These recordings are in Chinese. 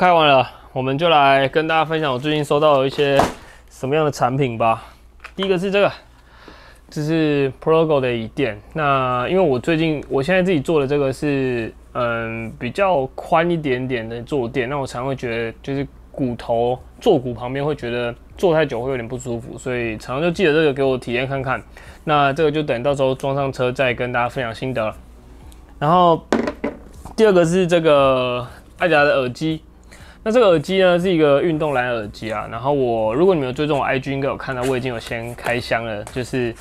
开完了，我们就来跟大家分享我最近收到的一些什么样的产品吧。第一个是这个，这是 Progo 的椅垫。那因为我现在自己做的这个是比较宽一点点的坐垫，那我常会觉得就是坐骨旁边会觉得坐太久会有点不舒服，所以常常就记得这个给我体验看看。那这个就等到时候装上车再跟大家分享心得了。然后第二个是这个爱达的耳机。 那这个耳机呢是一个运动蓝耳机啊，然后如果你们有追踪我 IG 应该有看到我已经有先开箱了，就是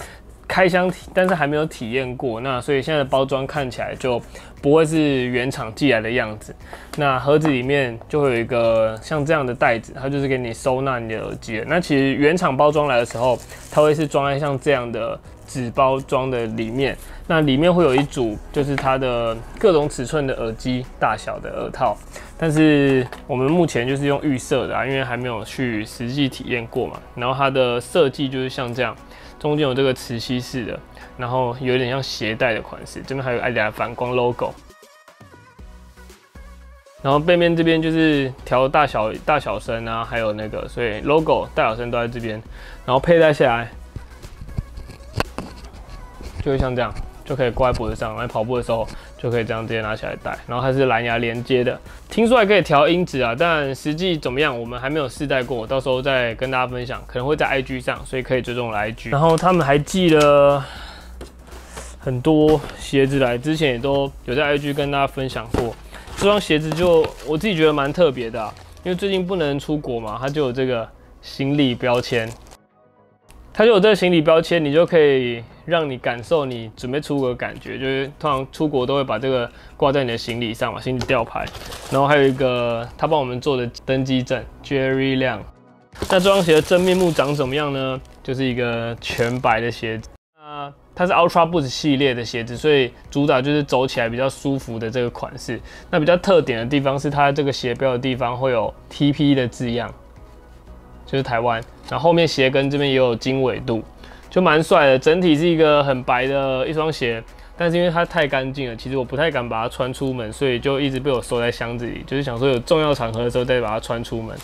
开箱，但是还没有体验过，那所以现在的包装看起来就不会是原厂寄来的样子。那盒子里面就会有一个像这样的袋子，它就是给你收纳你的耳机。那其实原厂包装来的时候，它会是装在像这样的纸包装的里面，那里面会有一组就是它的各种尺寸的耳机大小的耳套。 但是我们目前就是用预设的啊，因为还没有去实际体验过嘛。然后它的设计就是像这样，中间有这个磁吸式的，然后有点像鞋带的款式。这边还有爱达反光 logo， 然后背面这边就是调大小声啊，还有那个，所以 logo 大小声都在这边。然后佩戴下来，就会像这样，就可以挂在脖子上，来跑步的时候。 就可以这样直接拿起来戴，然后它是蓝牙连接的，听说还可以调音质啊，但实际怎么样我们还没有试戴过，我到时候再跟大家分享，可能会在 IG 上，所以可以追踪我的 IG。然后他们还寄了很多鞋子来，之前也都有在 IG 跟大家分享过。这双鞋子就我自己觉得蛮特别的啊，因为最近不能出国嘛，它就有这个行李标签，它就有这个行李标签，你就可以。 让你感受你准备出国的感觉，就是通常出国都会把这个挂在你的行李上嘛，行李吊牌。然后还有一个他帮我们做的登机证 ，Jerry 亮。那这双鞋的真面目长怎么样呢？就是一个全白的鞋子，它是 Ultra Boost 系列的鞋子，所以主打就是走起来比较舒服的这个款式。那比较特点的地方是它这个鞋标的地方会有 TP 的字样，就是台湾。然后后面鞋跟这边也有经纬度。 就蛮帅的，整体是一个很白的一双鞋，但是因为它太干净了，其实我不太敢把它穿出门，所以就一直被我收在箱子里，就是想说有重要场合的时候再把它穿出门。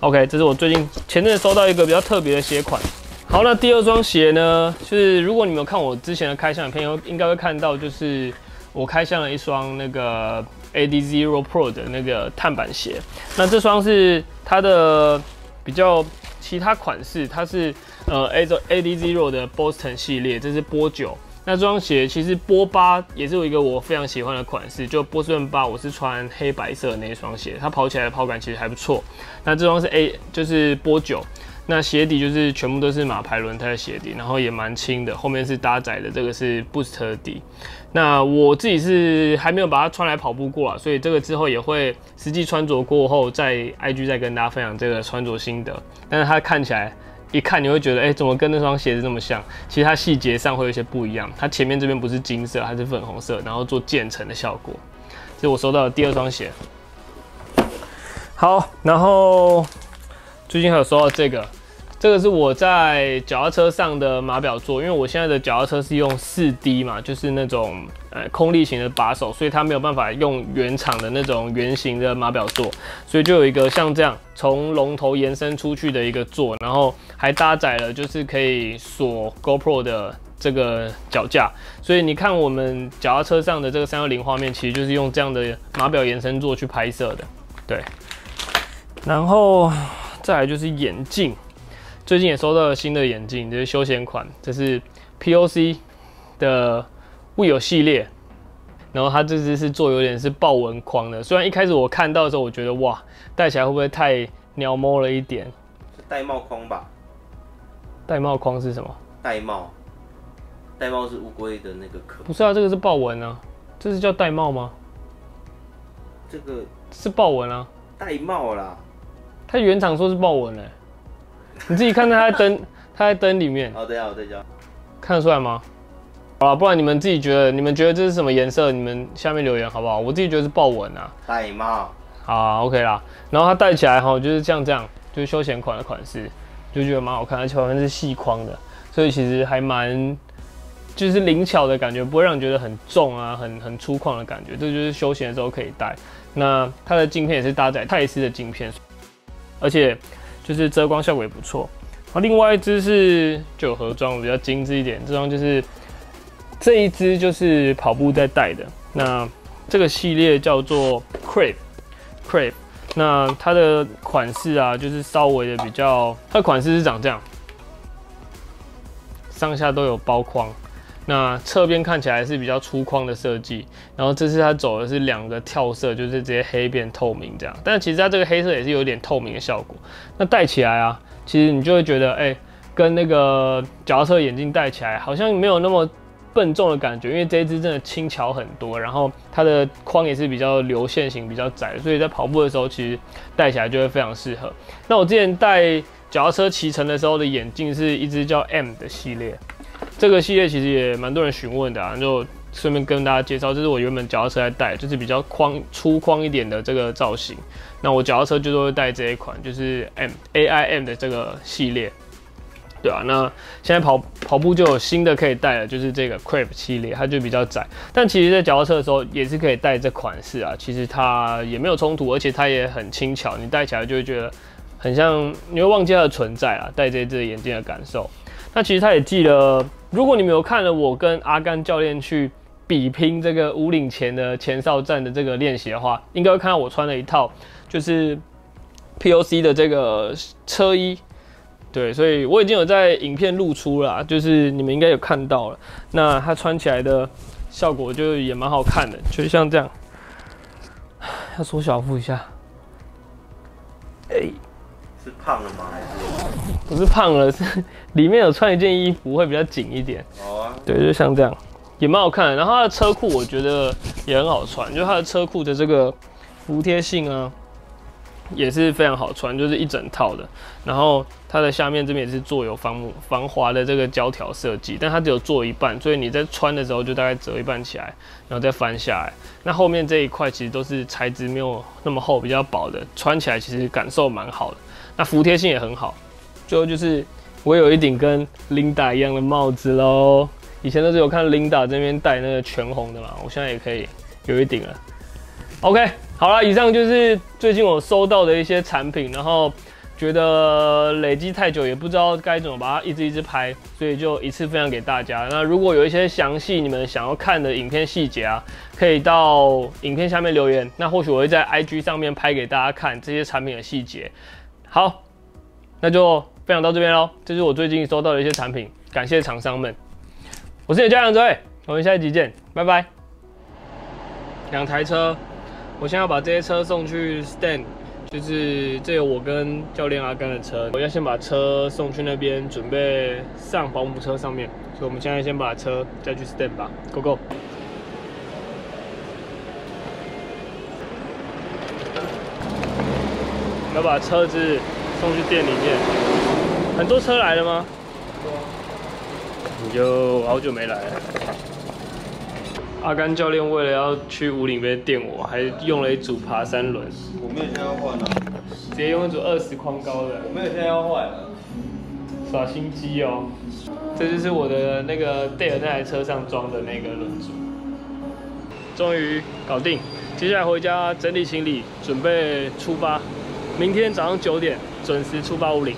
OK， 这是我最近前阵收到一个比较特别的鞋款。好，那第二双鞋呢，就是如果你们有看我之前的开箱影片，应该会看到，就是我开箱了一双那个 AD0 Pro 的那个碳板鞋。那这双是它的比较其他款式，它是。 AD0 的 Boston 系列，这是波9。那这双鞋其实波8也是有一个我非常喜欢的款式，就波士顿8，我是穿黑白色的那一双鞋，它跑起来的跑感其实还不错。那这双是就是波9，那鞋底就是全部都是马牌轮胎的鞋底，然后也蛮轻的，后面是搭载的这个是 Boost 的底。那我自己是还没有把它穿来跑步过啊，所以这个之后也会实际穿着过后，在 IG 再跟大家分享这个穿着心得。但是它看起来。 一看你会觉得，怎么跟那双鞋子那么像？其实它细节上会有一些不一样。它前面这边不是金色，它是粉红色，然后做渐层的效果。这是我收到的第二双鞋。好，然后最近还有收到这个，这个是我在脚踏车上的马表座，因为我现在的脚踏车是用4D 嘛，就是那种空力型的把手，所以它没有办法用原厂的那种圆形的马表座，所以就有一个像这样。 从龙头延伸出去的一个座，然后还搭载了就是可以锁 GoPro 的这个脚架，所以你看我们脚踏车上的这个310画面，其实就是用这样的马表延伸座去拍摄的。对，然后再来就是眼镜，最近也收到了新的眼镜，就是休闲款，这是 POC 的VUO系列，然后它这只是做有点是豹纹框的，虽然一开始我看到的时候，我觉得哇。 戴起来会不会太鸟摸了一点？戴帽框吧。戴帽框是什么？戴帽。戴帽是乌龟的那个壳。不是啊，这个是豹纹啊，这是叫戴帽吗？这个是豹纹啊。戴帽啦。它原厂说是豹纹欸，你自己看它在灯，它在灯里面。好的呀，我在家。看得出来吗？好啦，不然你们自己觉得，你们觉得这是什么颜色？你们下面留言好不好？我自己觉得是豹纹啊。戴帽。 啊 ，OK 啦，然后它戴起来哈，就是像这样，就是休闲款的款式，就觉得蛮好看，而且好像是细框的，所以其实还蛮就是灵巧的感觉，不会让你觉得很重啊，很粗犷的感觉，这就是休闲的时候可以戴。那它的镜片也是搭载钛丝的镜片，而且就是遮光效果也不错。然后另外一只是九合装，比较精致一点，这双就是这一只就是跑步在戴的。那这个系列叫做 Crave， 那它的款式啊，就是稍微的比较，它的款式是长这样，上下都有包框。 那侧边看起来是比较粗框的设计，然后这次它走的是两个跳色，就是直接黑变透明这样。但其实它这个黑色也是有点透明的效果。那戴起来啊，其实你就会觉得，跟那个脚踏车眼镜戴起来好像没有那么笨重的感觉，因为这一只真的轻巧很多，然后它的框也是比较流线型、比较窄，所以在跑步的时候其实戴起来就会非常适合。那我之前戴脚踏车骑乘的时候的眼镜是一只叫 AIM 的系列。 这个系列其实也蛮多人询问的啊，就顺便跟大家介绍，这是我原本脚踏车在戴，就是比较粗框一点的这个造型。那我脚踏车就都会戴这一款，就是 AIM 的这个系列，对啊，那现在跑步就有新的可以戴了，就是这个 Crepe 系列，它就比较窄。但其实在脚踏车的时候也是可以戴这款式啊，其实它也没有冲突，而且它也很轻巧，你戴起来就会觉得很像，你会忘记它的存在啊，戴这只眼镜的感受。那其实它也记了。 如果你们有看了我跟阿甘教练去比拼这个五岭前的前哨站的这个练习的话，应该会看到我穿了一套就是 POC 的这个车衣，对，所以我已经有在影片露出了，就是你们应该有看到了。那它穿起来的效果就也蛮好看的，就像这样，要缩小幅一下。是胖了吗？还是？ 不是胖了，是里面有穿一件衣服会比较紧一点。哦啊，对，就像这样，也蛮好看的。然后它的车裤我觉得也很好穿，就它的车裤的这个服帖性啊，也是非常好穿，就是一整套的。然后它的下面这边也是做有防滑的这个胶条设计，但它只有做一半，所以你在穿的时候就大概折一半起来，然后再翻下来。那后面这一块其实都是材质没有那么厚，比较薄的，穿起来其实感受蛮好的。那服帖性也很好。 最后就是我有一顶跟 Linda 一样的帽子喽。以前都是有看 Linda 这边戴那个全红的嘛，我现在也可以有一顶了。OK， 好了，以上就是最近我收到的一些产品，然后觉得累积太久也不知道该怎么把它一支拍，所以就一次分享给大家。那如果有一些详细你们想要看的影片细节啊，可以到影片下面留言，那或许我会在 IG 上面拍给大家看这些产品的细节。好，那就。 分享到这边喽，这是我最近收到的一些产品，感谢厂商们。我是你的家长之位，我们下一集见，拜拜。两台车，我现在要把这些车送去 stand， 就是这有我跟教练阿甘的车，我要先把车送去那边，准备上保姆车上面，所以我们现在先把车再去 stand 吧 ，Go Go。 要把车子送去店里面。 很多车来了吗？你就好久没来了。阿甘教练为了要去武岭那边电我，还用了一组爬山轮。我没有现在要换啊，直接用一组20匡高的。我没有现在要换啊，耍心机哦。这就是我的那个戴尔那台车上装的那个轮组。终于搞定，接下来回家整理行李，准备出发。明天早上9点准时出发武岭。